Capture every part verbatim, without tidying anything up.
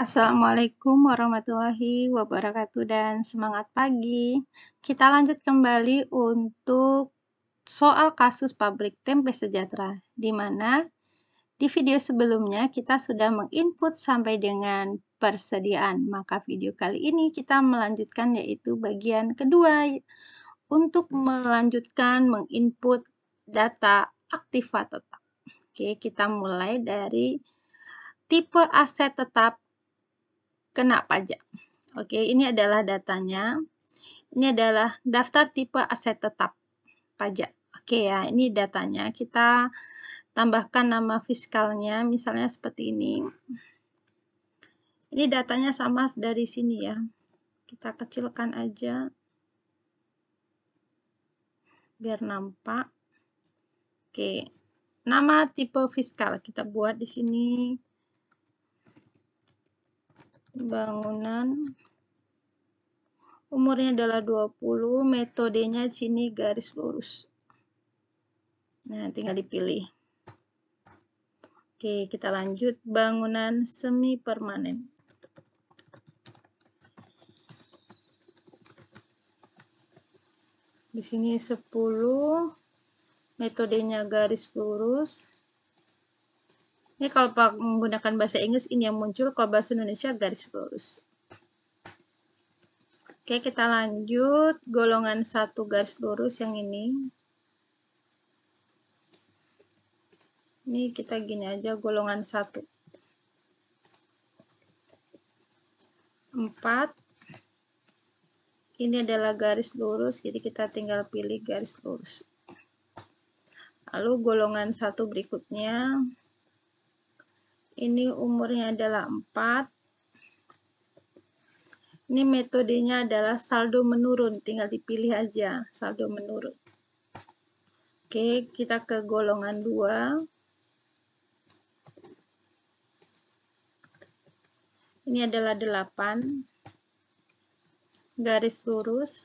Assalamualaikum warahmatullahi wabarakatuh dan semangat pagi. Kita lanjut kembali untuk soal kasus pabrik tempe sejahtera, di mana di video sebelumnya kita sudah menginput sampai dengan persediaan. Maka video kali ini kita melanjutkan, yaitu bagian kedua untuk melanjutkan menginput data aktiva tetap. Oke, kita mulai dari tipe aset tetap kena pajak. Oke, ini adalah datanya. Ini adalah daftar tipe aset tetap pajak. Oke ya, ini datanya. Kita tambahkan nama fiskalnya, misalnya seperti ini. Ini datanya sama dari sini ya. Kita kecilkan aja biar nampak. Oke, nama tipe fiskal kita buat di sini. Bangunan, umurnya adalah dua puluh, metodenya sini garis lurus. Nah, tinggal dipilih. Oke, kita lanjut bangunan semi permanen. Di sini sepuluh, metodenya garis lurus. Ini kalau menggunakan bahasa Inggris, ini yang muncul. Kalau bahasa Indonesia, garis lurus. Oke, kita lanjut. Golongan satu garis lurus yang ini. Ini kita gini aja, golongan satu. Empat. Ini adalah garis lurus, jadi kita tinggal pilih garis lurus. Lalu golongan satu berikutnya. Ini umurnya adalah empat. Ini metodenya adalah saldo menurun. Tinggal dipilih aja, saldo menurun. Oke, kita ke golongan dua. Ini adalah delapan. Garis lurus.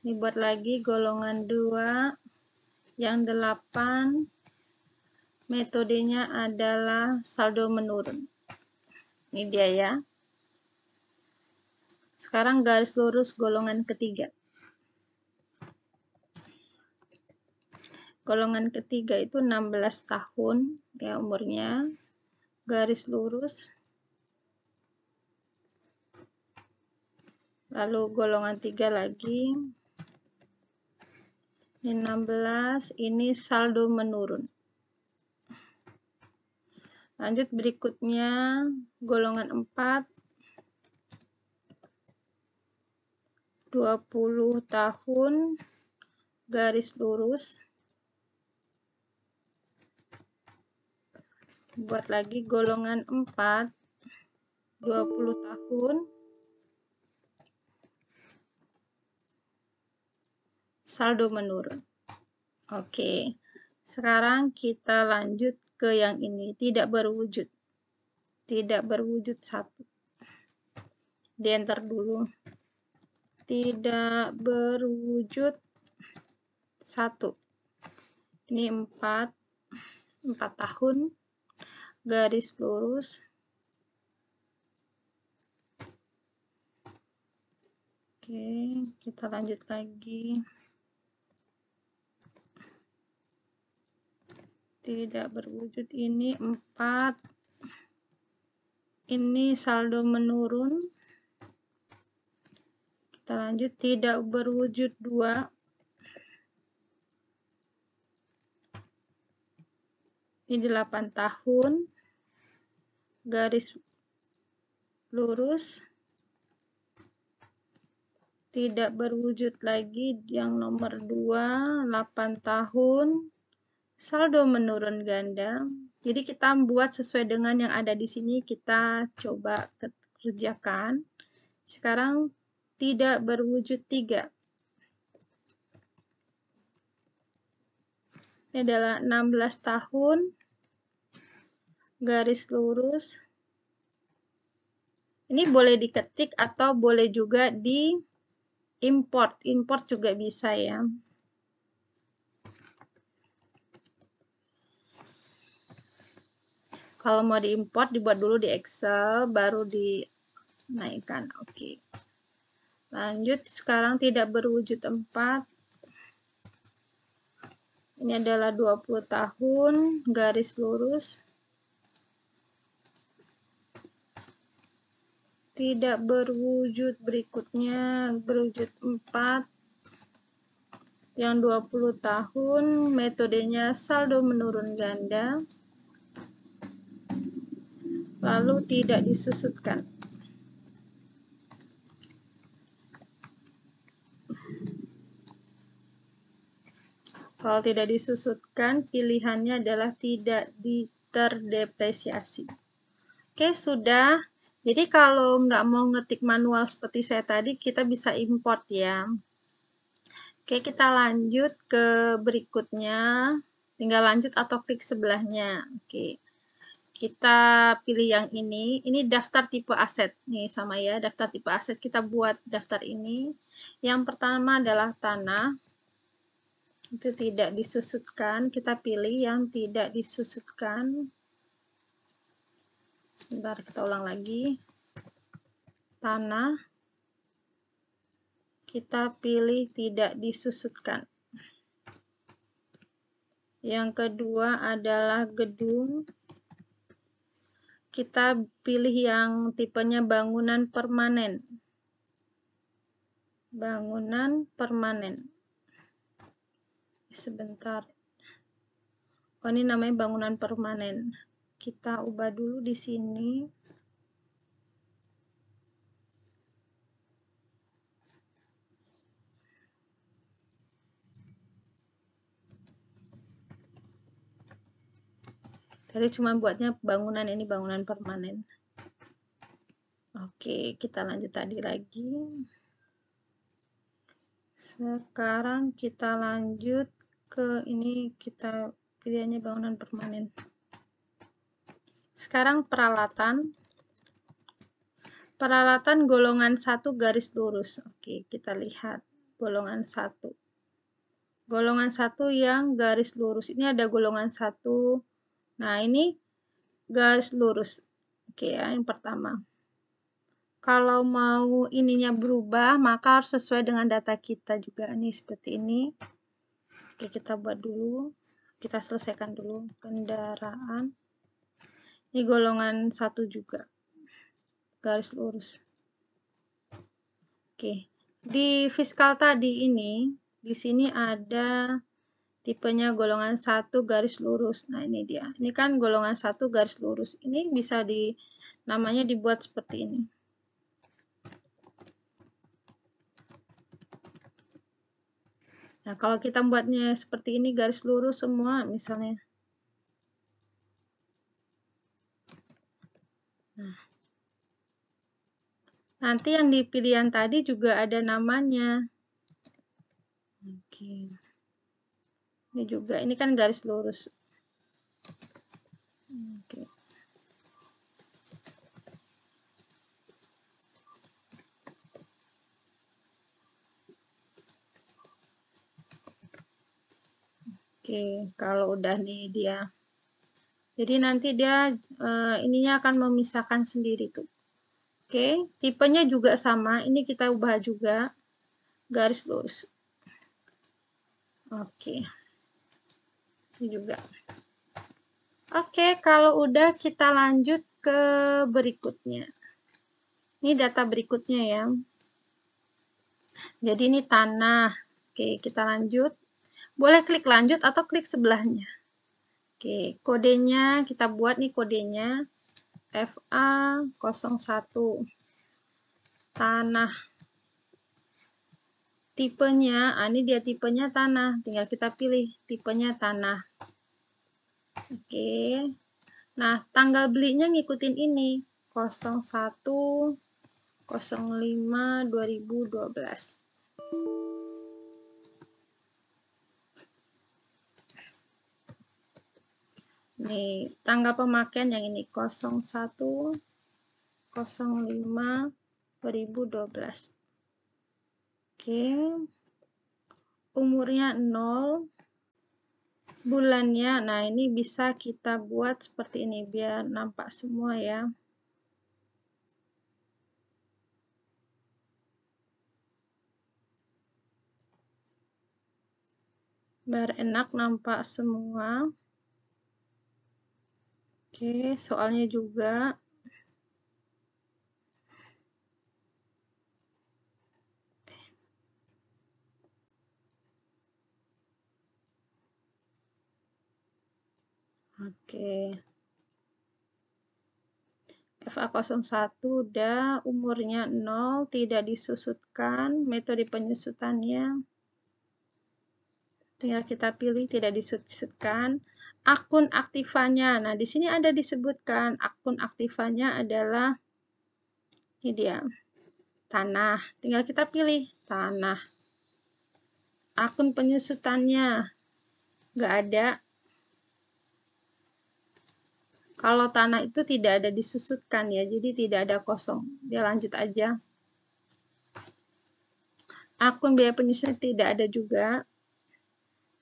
Ini buat lagi golongan dua. Yang delapan. Metodenya adalah saldo menurun. Ini dia ya. Sekarang garis lurus golongan ketiga. Golongan ketiga itu enam belas tahun ya umurnya. Garis lurus. Lalu golongan tiga lagi. Ini enam belas, ini saldo menurun. Lanjut berikutnya, golongan empat, dua puluh tahun, garis lurus. Buat lagi golongan empat, dua puluh tahun, saldo menurun. Oke, sekarang kita lanjut ke yang ini, tidak berwujud, tidak berwujud satu. Di enter dulu, tidak berwujud satu. Ini empat, empat tahun, garis lurus. Oke, kita lanjut lagi. Tidak berwujud, ini empat, ini saldo menurun. Kita lanjut, tidak berwujud dua, ini delapan tahun, garis lurus. Tidak berwujud lagi yang nomor dua, delapan tahun, saldo menurun ganda. Jadi kita buat sesuai dengan yang ada di sini, kita coba kerjakan. Sekarang tidak berwujud tiga. Ini adalah enam belas tahun, garis lurus. Ini boleh diketik atau boleh juga di import. Import juga bisa ya. Kalau mau diimport, dibuat dulu di Excel, baru dinaikkan. Oke. Lanjut, sekarang tidak berwujud empat. Ini adalah dua puluh tahun, garis lurus. Tidak berwujud berikutnya, berwujud empat. Yang dua puluh tahun, metodenya saldo menurun ganda. Lalu tidak disusutkan. Kalau tidak disusutkan, pilihannya adalah tidak diterdepresiasi. Oke, sudah. Jadi kalau nggak mau ngetik manual seperti saya tadi, kita bisa import ya. Oke, kita lanjut ke berikutnya. Tinggal lanjut atau klik sebelahnya. Oke. Kita pilih yang ini. Ini daftar tipe aset. Nih sama ya, daftar tipe aset. Kita buat daftar ini. Yang pertama adalah tanah. Itu tidak disusutkan. Kita pilih yang tidak disusutkan. Sebentar, kita ulang lagi. Tanah. Kita pilih tidak disusutkan. Yang kedua adalah gedung. Kita pilih yang tipenya bangunan permanen. Bangunan permanen. Sebentar. Oh, ini namanya bangunan permanen. Kita ubah dulu di sini. Tadi cuma buatnya bangunan, ini bangunan permanen. Oke, kita lanjut tadi lagi. Sekarang kita lanjut ke ini, kita pilihannya bangunan permanen. Sekarang peralatan. Peralatan golongan satu garis lurus. Oke, kita lihat golongan satu. Golongan satu yang garis lurus. Ini ada golongan satu. Nah, ini garis lurus. Oke ya, yang pertama. Kalau mau ininya berubah, maka harus sesuai dengan data kita juga. Ini seperti ini. Oke, kita buat dulu. Kita selesaikan dulu kendaraan. Ini golongan satu juga. Garis lurus. Oke. Di fiskal tadi ini, di sini ada tipenya golongan satu garis lurus. Nah, ini dia. Ini kan golongan satu garis lurus. Ini bisa di namanya dibuat seperti ini. Nah, kalau kita buatnya seperti ini garis lurus semua misalnya. Nah. Nanti yang di pilihan tadi juga ada namanya. Oke. Okay. Ini juga, ini kan garis lurus. Oke. Oke, kalau udah nih dia. Jadi nanti dia e, ininya akan memisahkan sendiri tuh. Oke, tipenya juga sama. Ini kita ubah juga garis lurus. Oke. Juga. Oke, kalau udah kita lanjut ke berikutnya. Ini data berikutnya ya. Jadi ini tanah. Oke, kita lanjut. Boleh klik lanjut atau klik sebelahnya. Oke, kodenya kita buat nih kodenya F A nol satu. Tanah. Tipenya, ah, ini dia tipenya tanah. Tinggal kita pilih tipenya tanah. Oke. Nah, tanggal belinya ngikutin ini. nol satu nol lima dua ribu dua belas. Nih, tanggal pemakaian yang ini nol satu nol lima dua ribu dua belas. Oke, umurnya nol, bulannya. Nah, ini bisa kita buat seperti ini biar nampak semua ya. Biar enak nampak semua. Oke, soalnya juga. Oke. F A nol satu udah, umurnya nol, tidak disusutkan, metode penyusutannya tinggal kita pilih tidak disusutkan. Akun aktifanya, nah di sini ada disebutkan akun aktifanya adalah ini dia tanah, tinggal kita pilih tanah. Akun penyusutannya nggak ada, kalau tanah itu tidak ada disusutkan ya, jadi tidak ada kosong. Dia lanjut aja, akun biaya penyusutan tidak ada juga.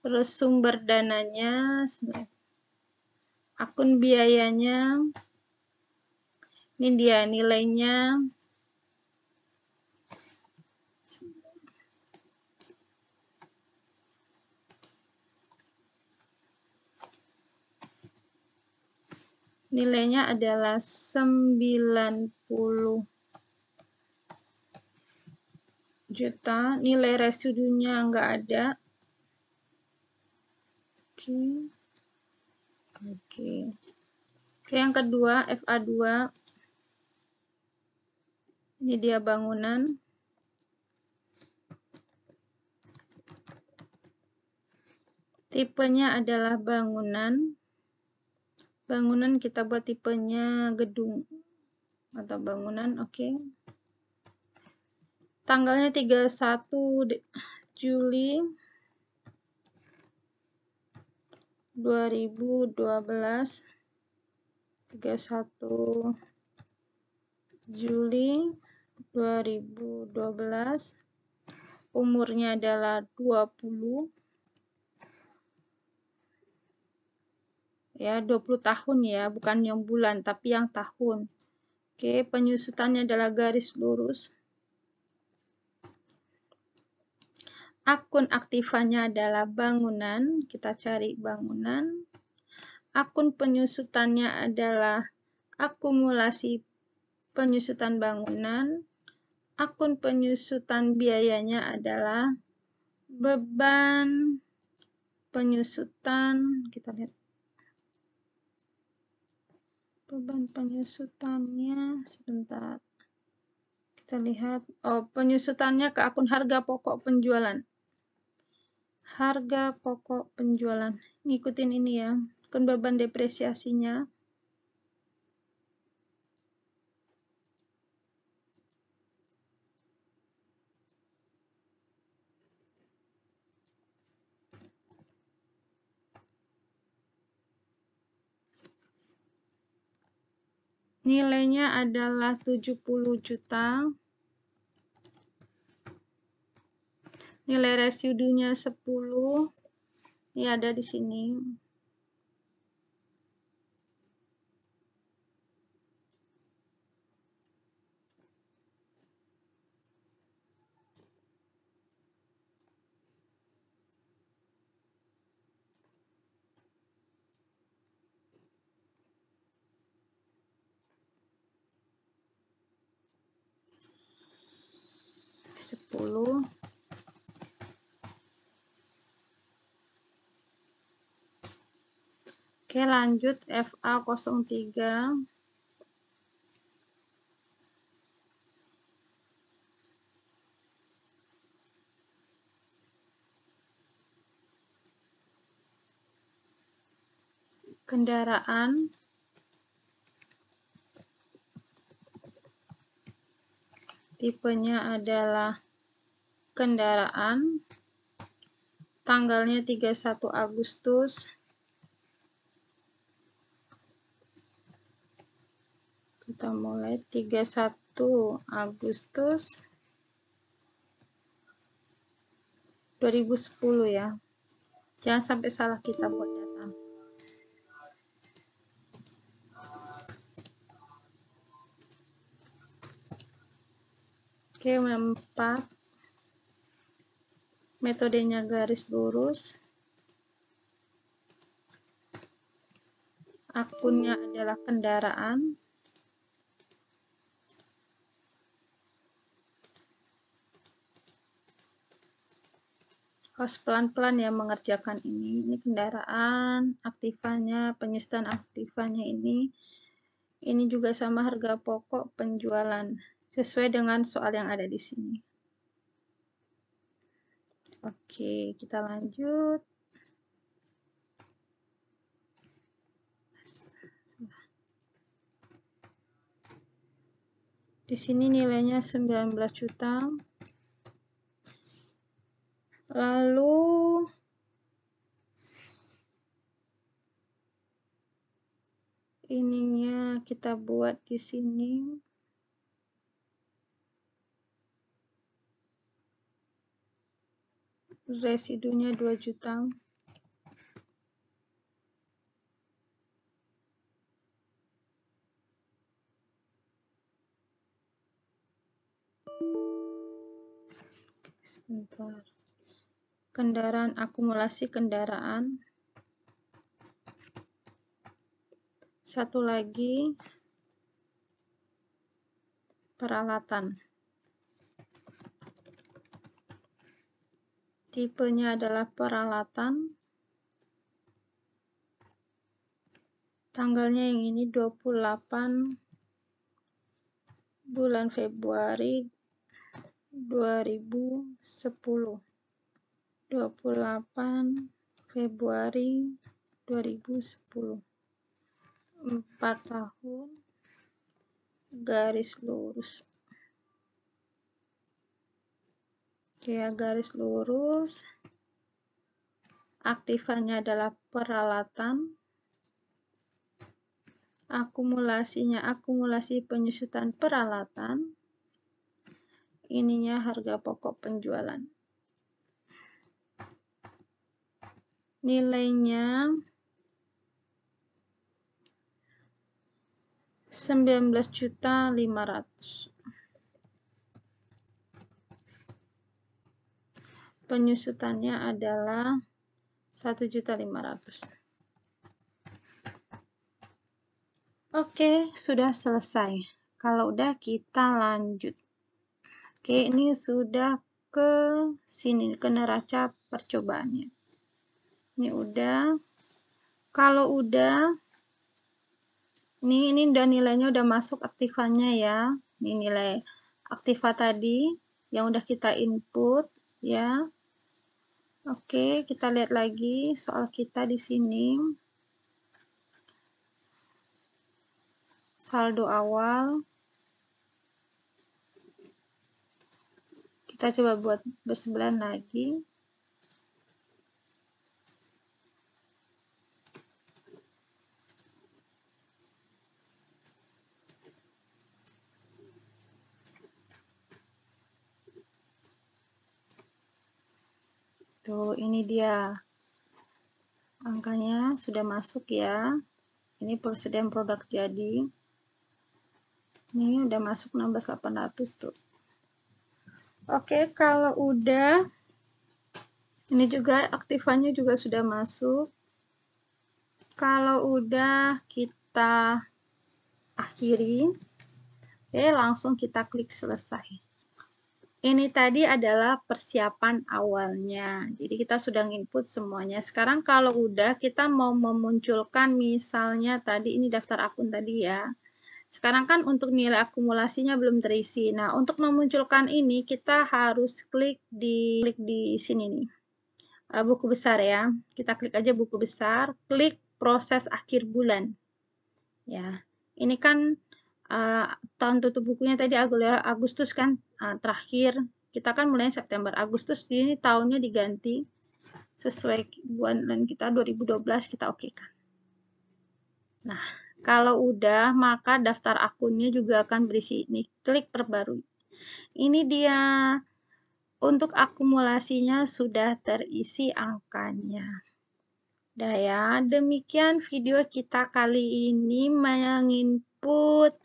Terus sumber dananya, akun biayanya, ini dia nilainya, nilainya adalah sembilan puluh juta, nilai residunya nggak ada. Oke, oke, oke. Yang kedua, F A dua. Ini dia bangunan. Tipenya adalah bangunan. Bangunan kita buat tipenya gedung atau bangunan, oke. Tanggalnya tiga puluh satu Juli. dua ribu dua belas, tiga puluh satu Juli dua ribu dua belas, umurnya adalah dua puluh, ya dua puluh tahun ya, bukan yang bulan tapi yang tahun. Oke, penyusutannya adalah garis lurus. Akun aktifannya adalah bangunan, kita cari bangunan. Akun penyusutannya adalah akumulasi penyusutan bangunan. Akun penyusutan biayanya adalah beban penyusutan, kita lihat. Beban penyusutannya sebentar. Kita lihat, oh, penyusutannya ke akun harga pokok penjualan. Harga pokok penjualan, ngikutin ini ya, akun beban depresiasinya. Nilainya adalah tujuh puluh juta. Nilai residunya sepuluh. Ini ada di sini. sepuluh. Oke, lanjut F A nol tiga. Kendaraan. Tipenya adalah kendaraan. Tanggalnya tiga puluh satu Agustus. Kita mulai tiga puluh satu Agustus dua ribu sepuluh ya. Jangan sampai salah kita buat datang. Oke, empat. Metodenya garis lurus. Akunnya adalah kendaraan. Harus pelan-pelan ya mengerjakan ini. Ini kendaraan, aktifannya, penyusutan aktifannya ini. Ini juga sama harga pokok penjualan sesuai dengan soal yang ada di sini. Oke, kita lanjut. Di sini nilainya sembilan belas juta. Lalu ininya kita buat di sini. Residunya dua juta. Oke, sebentar. Kendaraan, akumulasi kendaraan. Satu lagi peralatan. Tipenya adalah peralatan. Tanggalnya yang ini dua puluh delapan bulan Februari dua ribu sepuluh. dua puluh delapan Februari dua ribu sepuluh. empat tahun garis lurus. Oke, garis lurus. Aktifannya adalah peralatan. Akumulasinya akumulasi penyusutan peralatan. Ininya harga pokok penjualan. Nilainya sembilan belas juta lima ratus ribu. Penyusutannya adalah satu juta lima ratus ribu. Oke, sudah selesai. Kalau udah kita lanjut. Oke, ini sudah ke sini ke neraca percobaannya. Ini udah, kalau udah, ini ini udah nilainya udah masuk aktifannya ya, ini nilai aktiva tadi yang udah kita input ya. Oke, kita lihat lagi soal kita di sini. Saldo awal, kita coba buat bersebelahan lagi. Tuh, ini dia angkanya sudah masuk ya. Ini persediaan produk jadi. Ini udah masuk enam belas ribu delapan ratus tuh. Oke, kalau udah, ini juga aktifannya juga sudah masuk. Kalau udah kita akhiri. Oke, langsung kita klik selesai. Ini tadi adalah persiapan awalnya. Jadi kita sudah input semuanya. Sekarang kalau udah kita mau memunculkan misalnya tadi ini daftar akun tadi ya. Sekarang kan untuk nilai akumulasinya belum terisi. Nah, untuk memunculkan ini kita harus klik di klik di sini nih. Buku besar ya. Kita klik aja buku besar, klik proses akhir bulan. Ya. Ini kan Uh, tahun tutup bukunya tadi Agustus kan, uh, terakhir kita kan mulai September, Agustus ini tahunnya diganti sesuai bulan kita dua ribu dua belas, kita oke kan. Nah, kalau udah maka daftar akunnya juga akan berisi ini, klik perbarui. Ini dia untuk akumulasinya sudah terisi angkanya. Daya, demikian video kita kali ini menginput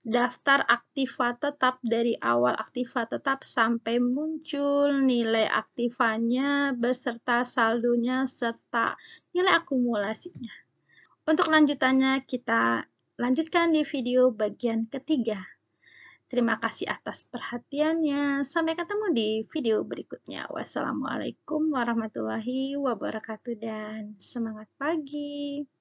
daftar aktiva tetap dari awal aktiva tetap sampai muncul nilai aktivanya beserta saldonya serta nilai akumulasinya. Untuk lanjutannya kita lanjutkan di video bagian ketiga. Terima kasih atas perhatiannya. Sampai ketemu di video berikutnya. Wassalamualaikum warahmatullahi wabarakatuh dan semangat pagi.